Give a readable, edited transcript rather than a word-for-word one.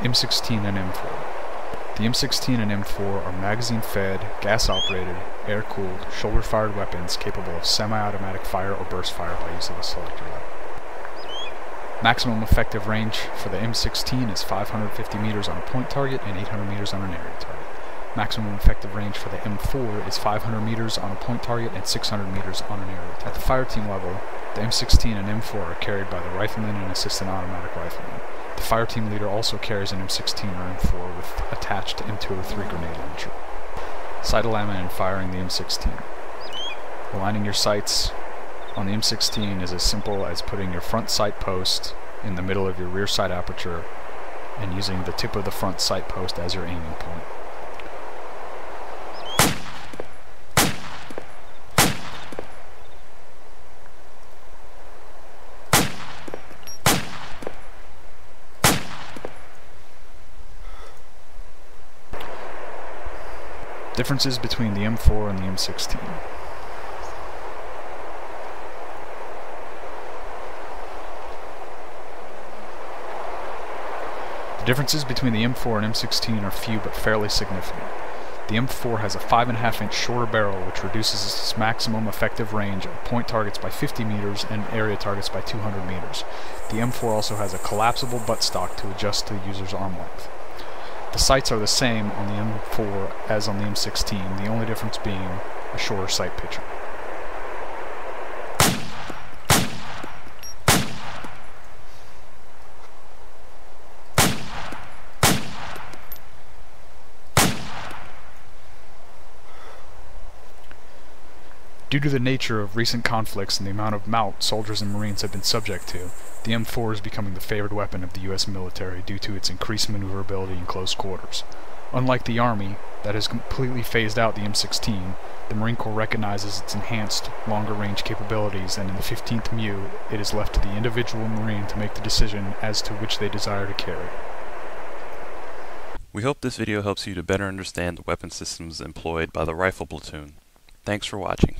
M16 and M4. The M16 and M4 are magazine-fed, gas-operated, air-cooled, shoulder-fired weapons capable of semi-automatic fire or burst fire by use of a selector lever. Maximum effective range for the M16 is 550 meters on a point target and 800 meters on an area target. Maximum effective range for the M4 is 500 meters on a point target and 600 meters on an area target. At the fireteam level, the M16 and M4 are carried by the rifleman and assistant automatic rifleman. The fireteam leader also carries an M16 or M4 with attached M203 grenade launcher. Sight alignment and firing the M16. Aligning your sights on the M16 is as simple as putting your front sight post in the middle of your rear sight aperture and using the tip of the front sight post as your aiming point. Differences between the M4 and the M16. The differences between the M4 and M16 are few but fairly significant. The M4 has a 5.5-inch shorter barrel, which reduces its maximum effective range of point targets by 50 meters and area targets by 200 meters. The M4 also has a collapsible buttstock to adjust to the user's arm length. The sights are the same on the M4 as on the M16, the only difference being a shorter sight picture. Due to the nature of recent conflicts and the amount of mout soldiers and Marines have been subject to, the M4 is becoming the favored weapon of the U.S. military due to its increased maneuverability in close quarters. Unlike the Army, that has completely phased out the M16, the Marine Corps recognizes its enhanced, longer-range capabilities, and in the 15th MEU, it is left to the individual Marine to make the decision as to which they desire to carry. We hope this video helps you to better understand the weapon systems employed by the rifle platoon. Thanks for watching.